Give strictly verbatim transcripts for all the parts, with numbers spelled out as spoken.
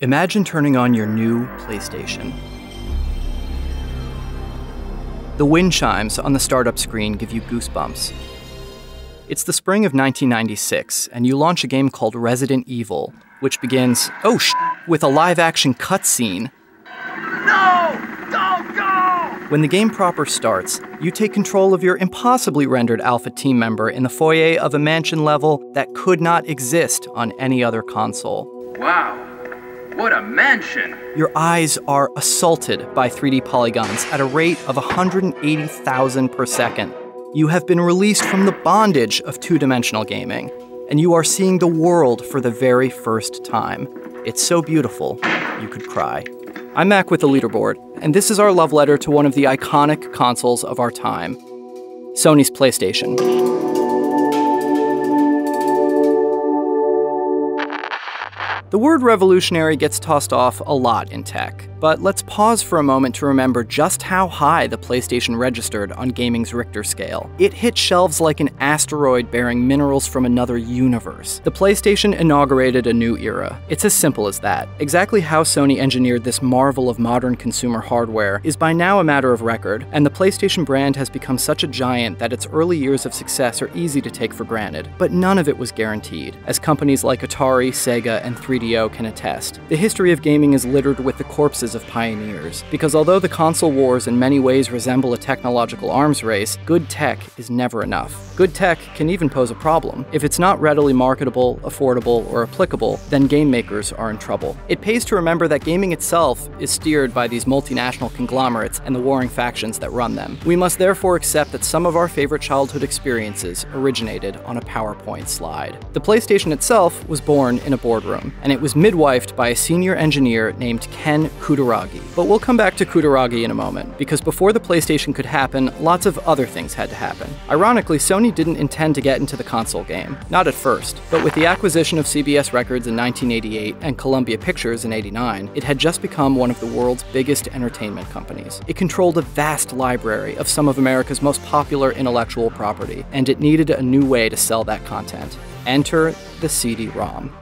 Imagine turning on your new PlayStation. The wind chimes on the startup screen give you goosebumps. It's the spring of nineteen ninety-six, and you launch a game called Resident Evil, which begins, oh sh**, with a live-action cutscene. No! Don't go! When the game proper starts, you take control of your impossibly rendered alpha team member in the foyer of a mansion level that could not exist on any other console. Wow. What a mansion! Your eyes are assaulted by three D polygons at a rate of one hundred eighty thousand per second. You have been released from the bondage of two-dimensional gaming, and you are seeing the world for the very first time. It's so beautiful, you could cry. I'm Mac with the Leaderboard, and this is our love letter to one of the iconic consoles of our time, Sony's PlayStation. The word revolutionary gets tossed off a lot in tech, but let's pause for a moment to remember just how high the PlayStation registered on gaming's Richter scale. It hit shelves like an asteroid bearing minerals from another universe. The PlayStation inaugurated a new era. It's as simple as that. Exactly how Sony engineered this marvel of modern consumer hardware is by now a matter of record, and the PlayStation brand has become such a giant that its early years of success are easy to take for granted, but none of it was guaranteed, as companies like Atari, Sega, and three D O can attest. The history of gaming is littered with the corpses of pioneers, because although the console wars in many ways resemble a technological arms race, good tech is never enough. Good tech can even pose a problem. If it's not readily marketable, affordable, or applicable, then game makers are in trouble. It pays to remember that gaming itself is steered by these multinational conglomerates and the warring factions that run them. We must therefore accept that some of our favorite childhood experiences originated on a PowerPoint slide. The PlayStation itself was born in a boardroom, and it was midwifed by a senior engineer named Ken Kutaragi. But we'll come back to Kutaragi in a moment, because before the PlayStation could happen, lots of other things had to happen. Ironically, Sony didn't intend to get into the console game, not at first, but with the acquisition of C B S Records in nineteen eighty-eight and Columbia Pictures in eighty-nine, it had just become one of the world's biggest entertainment companies. It controlled a vast library of some of America's most popular intellectual property, and it needed a new way to sell that content. Enter the C D ROM.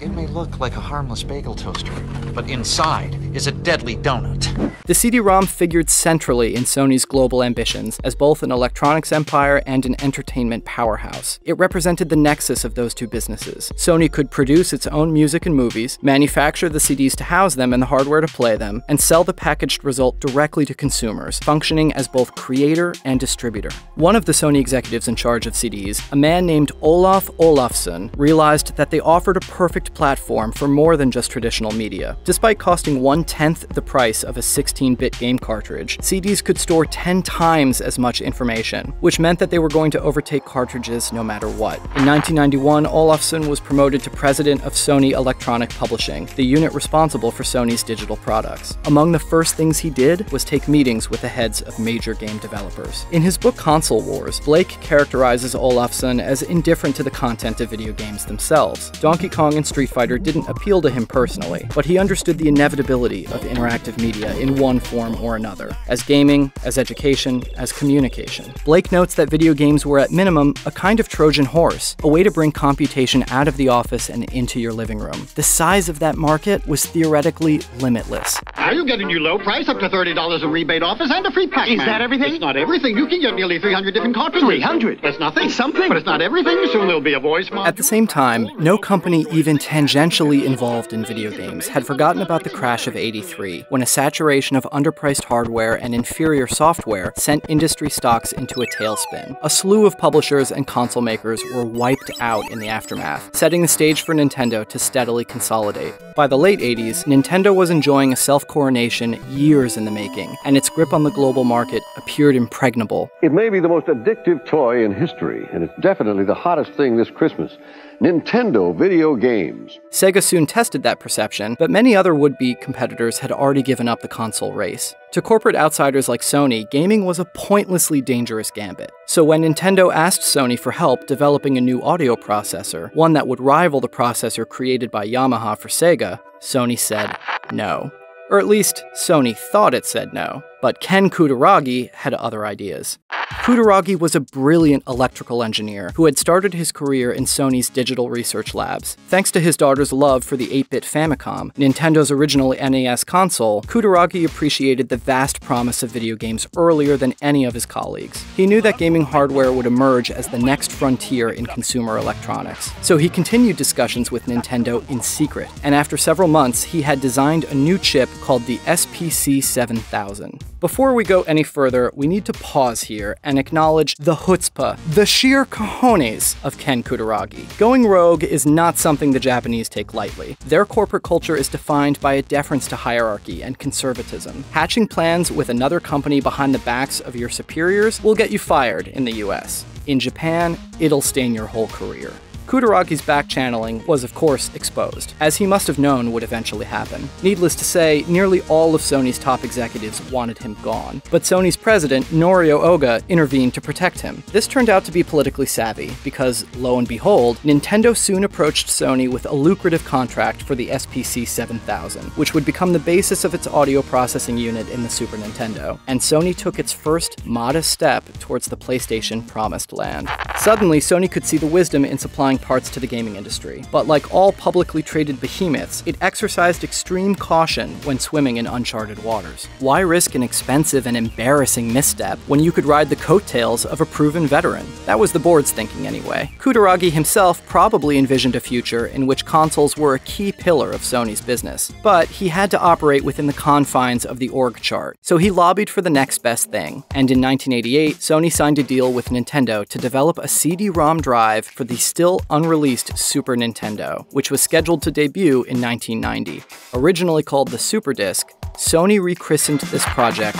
It may look like a harmless bagel toaster, but inside is a deadly donut. The C D ROM figured centrally in Sony's global ambitions as both an electronics empire and an entertainment powerhouse. It represented the nexus of those two businesses. Sony could produce its own music and movies, manufacture the C Ds to house them and the hardware to play them, and sell the packaged result directly to consumers, functioning as both creator and distributor. One of the Sony executives in charge of C Ds, a man named Olaf Olafsson, realized that they offered a perfect platform for more than just traditional media. Despite costing one-tenth the price of a sixteen-bit game cartridge, C Ds could store ten times as much information, which meant that they were going to overtake cartridges no matter what. In nineteen ninety-one, Olafsson was promoted to president of Sony Electronic Publishing, the unit responsible for Sony's digital products. Among the first things he did was take meetings with the heads of major game developers. In his book Console Wars, Blake characterizes Olafsson as indifferent to the content of video games themselves. Donkey Kong and Street Fighter didn't appeal to him personally, but he understood the inevitability of interactive media in one form or another, as gaming, as education, as communication. Blake notes that video games were at minimum a kind of Trojan horse, a way to bring computation out of the office and into your living room. The size of that market was theoretically limitless. Now you get a new low price up to thirty dollars a rebate office and a free pack. Is that everything? It's not everything. You can get nearly three hundred different cartridges. three hundred? That's nothing. It's something. But it's not everything. Soon there'll be a voice module. At the same time, no company even tangentially involved in video games had forgotten about the crash of eighty-three, when a saturation of underpriced hardware and inferior software sent industry stocks into a tailspin. A slew of publishers and console makers were wiped out in the aftermath, setting the stage for Nintendo to steadily consolidate. By the late eighties, Nintendo was enjoying a self-coronation years in the making, and its grip on the global market appeared impregnable. It may be the most addictive toy in history, and it's definitely the hottest thing this Christmas. Nintendo video games. Sega soon tested that perception, but many other would-be competitors had already given up the console race. To corporate outsiders like Sony, gaming was a pointlessly dangerous gambit. So when Nintendo asked Sony for help developing a new audio processor, one that would rival the processor created by Yamaha for Sega, Sony said no. Or at least, Sony thought it said no. But Ken Kutaragi had other ideas. Kutaragi was a brilliant electrical engineer who had started his career in Sony's digital research labs. Thanks to his daughter's love for the eight bit Famicom, Nintendo's original N E S console, Kutaragi appreciated the vast promise of video games earlier than any of his colleagues. He knew that gaming hardware would emerge as the next frontier in consumer electronics. So he continued discussions with Nintendo in secret, and after several months, he had designed a new chip called the S P C seven thousand. Before we go any further, we need to pause here and acknowledge the chutzpah, the sheer cojones of Ken Kutaragi. Going rogue is not something the Japanese take lightly. Their corporate culture is defined by a deference to hierarchy and conservatism. Hatching plans with another company behind the backs of your superiors will get you fired in the U S. In Japan, it'll stain your whole career. Kutaragi's back-channeling was, of course, exposed, as he must have known would eventually happen. Needless to say, nearly all of Sony's top executives wanted him gone, but Sony's president, Norio Oga, intervened to protect him. This turned out to be politically savvy, because, lo and behold, Nintendo soon approached Sony with a lucrative contract for the S P C seven thousand, which would become the basis of its audio processing unit in the Super Nintendo, and Sony took its first modest step towards the PlayStation promised land. Suddenly, Sony could see the wisdom in supplying parts to the gaming industry, but like all publicly traded behemoths, it exercised extreme caution when swimming in uncharted waters. Why risk an expensive and embarrassing misstep when you could ride the coattails of a proven veteran? That was the board's thinking anyway. Kutaragi himself probably envisioned a future in which consoles were a key pillar of Sony's business, but he had to operate within the confines of the org chart, so he lobbied for the next best thing, and in nineteen eighty-eight, Sony signed a deal with Nintendo to develop a C D ROM drive for the still unreleased Super Nintendo, which was scheduled to debut in nineteen ninety. Originally called the SuperDisc, Sony rechristened this project.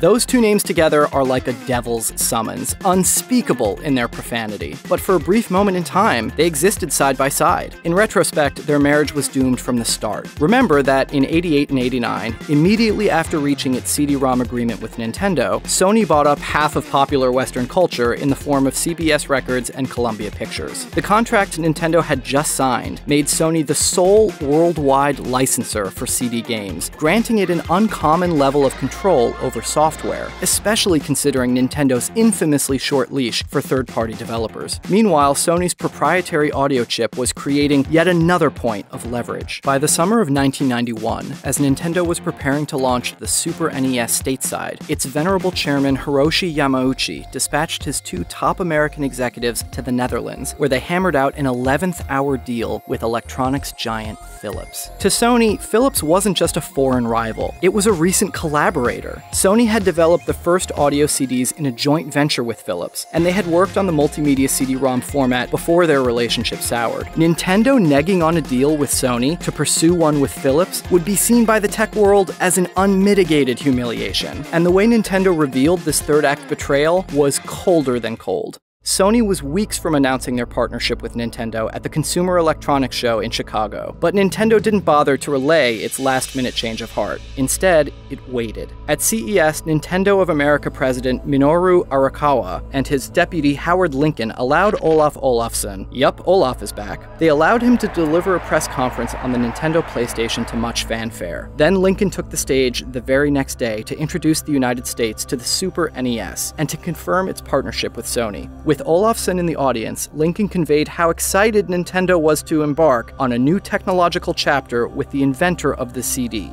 Those two names together are like a devil's summons, unspeakable in their profanity. But for a brief moment in time, they existed side by side. In retrospect, their marriage was doomed from the start. Remember that in eighty-eight and eighty-nine, immediately after reaching its C D ROM agreement with Nintendo, Sony bought up half of popular Western culture in the form of C B S Records and Columbia Pictures. The contract Nintendo had just signed made Sony the sole worldwide licensor for C D games, granting it an uncommon level of control over software. Software, especially considering Nintendo's infamously short leash for third-party developers. Meanwhile, Sony's proprietary audio chip was creating yet another point of leverage. By the summer of nineteen ninety-one, as Nintendo was preparing to launch the Super N E S stateside, its venerable chairman Hiroshi Yamauchi dispatched his two top American executives to the Netherlands, where they hammered out an eleventh hour deal with electronics giant Philips. To Sony, Philips wasn't just a foreign rival, it was a recent collaborator. Sony had developed the first audio C Ds in a joint venture with Philips, and they had worked on the multimedia C D ROM format before their relationship soured. Nintendo negging on a deal with Sony to pursue one with Philips would be seen by the tech world as an unmitigated humiliation, and the way Nintendo revealed this third act betrayal was colder than cold. Sony was weeks from announcing their partnership with Nintendo at the Consumer Electronics Show in Chicago, but Nintendo didn't bother to relay its last-minute change of heart. Instead, it waited. At C E S, Nintendo of America president Minoru Arakawa and his deputy Howard Lincoln allowed Olaf Olafsson, yup, Olaf is back, they allowed him to deliver a press conference on the Nintendo PlayStation to much fanfare. Then Lincoln took the stage the very next day to introduce the United States to the Super N E S and to confirm its partnership with Sony. With Olafsson in the audience, Lincoln conveyed how excited Nintendo was to embark on a new technological chapter with the inventor of the C D,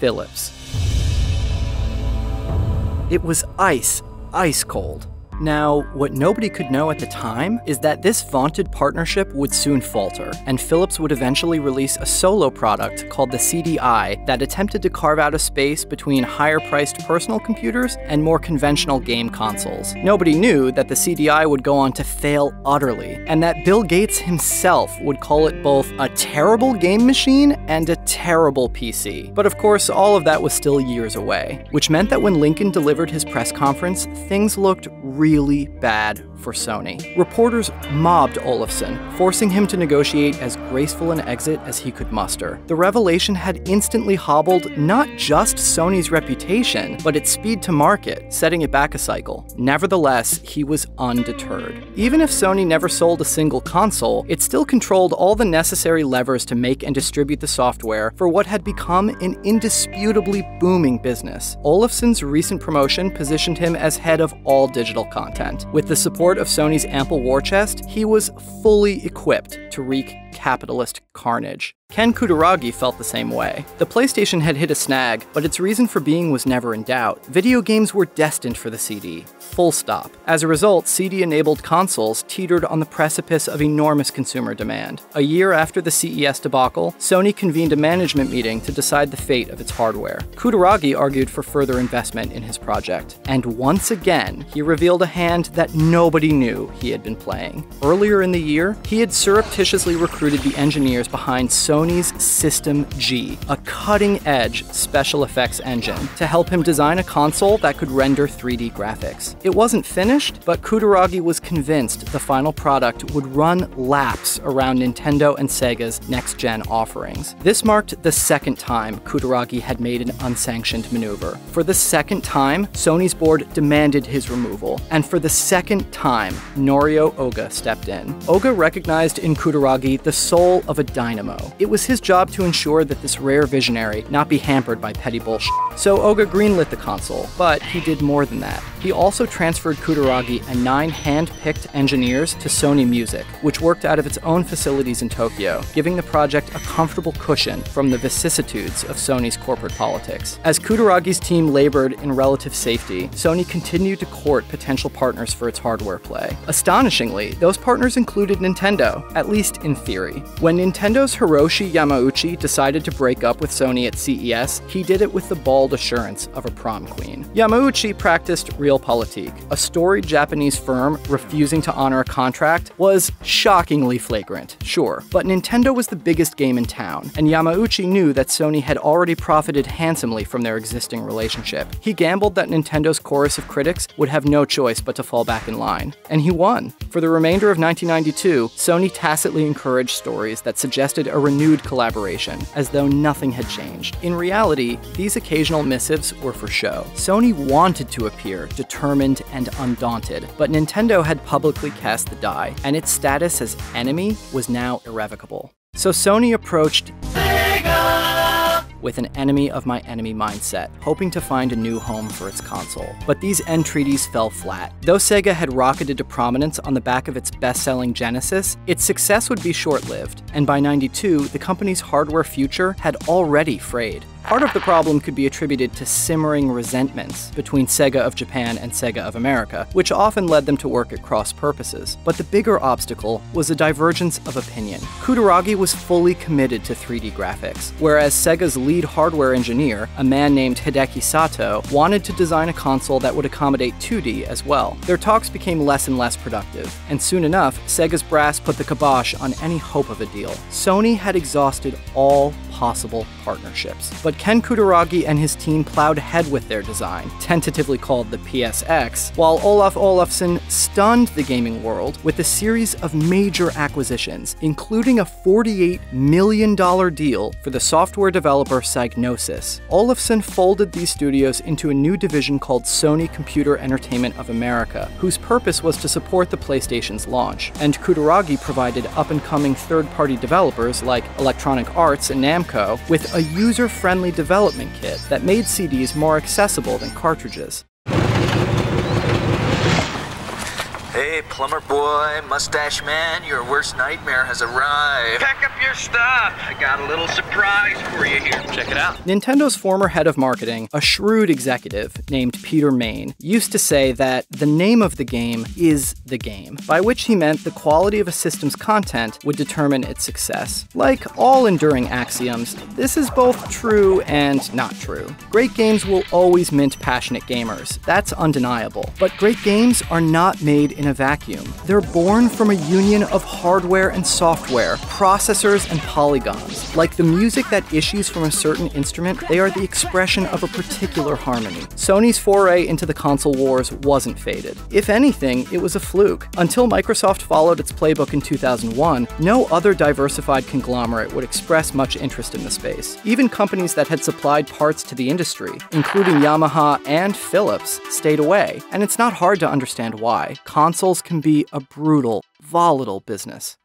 Philips. It was ice, ice cold. Now, what nobody could know at the time is that this vaunted partnership would soon falter, and Philips would eventually release a solo product called the C D I that attempted to carve out a space between higher-priced personal computers and more conventional game consoles. Nobody knew that the C D I would go on to fail utterly, and that Bill Gates himself would call it both a terrible game machine and a terrible P C. But of course, all of that was still years away, which meant that when Lincoln delivered his press conference, things looked really really bad for Sony. Reporters mobbed Olafsson, forcing him to negotiate as graceful an exit as he could muster. The revelation had instantly hobbled not just Sony's reputation, but its speed to market, setting it back a cycle. Nevertheless, he was undeterred. Even if Sony never sold a single console, it still controlled all the necessary levers to make and distribute the software for what had become an indisputably booming business. Olafsson's recent promotion positioned him as head of all digital content. With the support of Sony's ample war chest, he was fully equipped to wreak capitalist carnage. Ken Kutaragi felt the same way. The PlayStation had hit a snag, but its reason for being was never in doubt. Video games were destined for the C D, full stop. As a result, C D-enabled consoles teetered on the precipice of enormous consumer demand. A year after the C E S debacle, Sony convened a management meeting to decide the fate of its hardware. Kutaragi argued for further investment in his project, and once again, he revealed a hand that nobody knew he had been playing. Earlier in the year, he had surreptitiously recruited the engineers behind Sony Sony's System G, a cutting-edge special effects engine, to help him design a console that could render three D graphics. It wasn't finished, but Kutaragi was convinced the final product would run laps around Nintendo and Sega's next-gen offerings. This marked the second time Kutaragi had made an unsanctioned maneuver. For the second time, Sony's board demanded his removal, and for the second time, Norio Oga stepped in. Oga recognized in Kutaragi the soul of a dynamo. It was his job to ensure that this rare visionary not be hampered by petty bullshit. So Oga greenlit the console, but he did more than that. He also transferred Kutaragi and nine hand-picked engineers to Sony Music, which worked out of its own facilities in Tokyo, giving the project a comfortable cushion from the vicissitudes of Sony's corporate politics. As Kutaragi's team labored in relative safety, Sony continued to court potential partners for its hardware play. Astonishingly, those partners included Nintendo, at least in theory. When Nintendo's Hiroshi Yamauchi decided to break up with Sony at C E S, he did it with the bald assurance of a prom queen. Yamauchi practiced realpolitik. A storied Japanese firm refusing to honor a contract was shockingly flagrant, sure, but Nintendo was the biggest game in town, and Yamauchi knew that Sony had already profited handsomely from their existing relationship. He gambled that Nintendo's chorus of critics would have no choice but to fall back in line, and he won. For the remainder of nineteen ninety-two, Sony tacitly encouraged stories that suggested a renewed collaboration, as though nothing had changed. In reality, these occasions Occasional missives were for show. Sony wanted to appear determined and undaunted, but Nintendo had publicly cast the die, and its status as enemy was now irrevocable. So Sony approached Sega with an enemy of my enemy mindset, hoping to find a new home for its console. But these entreaties fell flat. Though Sega had rocketed to prominence on the back of its best-selling Genesis, its success would be short-lived, and by ninety-two, the company's hardware future had already frayed. Part of the problem could be attributed to simmering resentments between Sega of Japan and Sega of America, which often led them to work at cross purposes. But the bigger obstacle was a divergence of opinion. Kutaragi was fully committed to three D graphics, whereas Sega's lead hardware engineer, a man named Hideki Sato, wanted to design a console that would accommodate two D as well. Their talks became less and less productive, and soon enough, Sega's brass put the kibosh on any hope of a deal. Sony had exhausted all possible partnerships. But But Ken Kutaragi and his team plowed ahead with their design, tentatively called the P S X, while Olaf Olafsson stunned the gaming world with a series of major acquisitions, including a forty-eight million dollar deal for the software developer Psygnosis. Olafsson folded these studios into a new division called Sony Computer Entertainment of America, whose purpose was to support the PlayStation's launch, and Kutaragi provided up-and-coming third-party developers like Electronic Arts and Namco with a user-friendly development kit that made C Ds more accessible than cartridges. Hey, plumber boy, mustache man, your worst nightmare has arrived. Pack up your stuff. I got a little surprise for you here. Check it out. Nintendo's former head of marketing, a shrewd executive named Peter Main, used to say that the name of the game is the game, by which he meant the quality of a system's content would determine its success. Like all enduring axioms, this is both true and not true. Great games will always mint passionate gamers. That's undeniable. But great games are not made in in a vacuum. They're born from a union of hardware and software, processors and polygons. Like the music that issues from a certain instrument, they are the expression of a particular harmony. Sony's foray into the console wars wasn't fated. If anything, it was a fluke. Until Microsoft followed its playbook in two thousand one, no other diversified conglomerate would express much interest in the space. Even companies that had supplied parts to the industry, including Yamaha and Philips, stayed away, and it's not hard to understand why. Consoles can be a brutal, volatile business.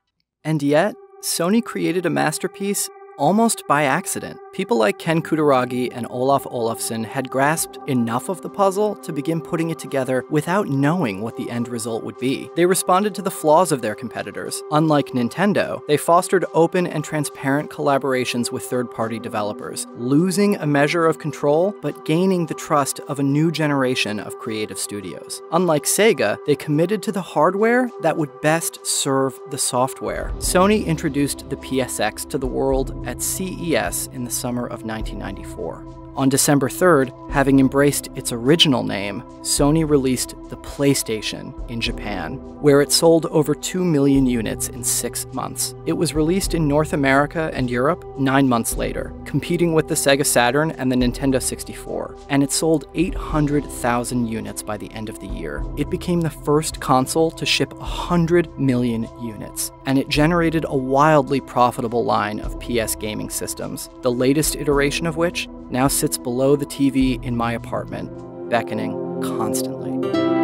And yet, Sony created a masterpiece almost by accident. People like Ken Kutaragi and Olaf Olafsson had grasped enough of the puzzle to begin putting it together without knowing what the end result would be. They responded to the flaws of their competitors. Unlike Nintendo, they fostered open and transparent collaborations with third-party developers, losing a measure of control, but gaining the trust of a new generation of creative studios. Unlike Sega, they committed to the hardware that would best serve the software. Sony introduced the P S X to the world at C E S in the summer of nineteen ninety-four. On December third, having embraced its original name, Sony released the PlayStation in Japan, where it sold over two million units in six months. It was released in North America and Europe nine months later, competing with the Sega Saturn and the Nintendo sixty-four, and it sold eight hundred thousand units by the end of the year. It became the first console to ship one hundred million units, and it generated a wildly profitable line of P S gaming systems, the latest iteration of which now sits below the T V in my apartment, beckoning constantly.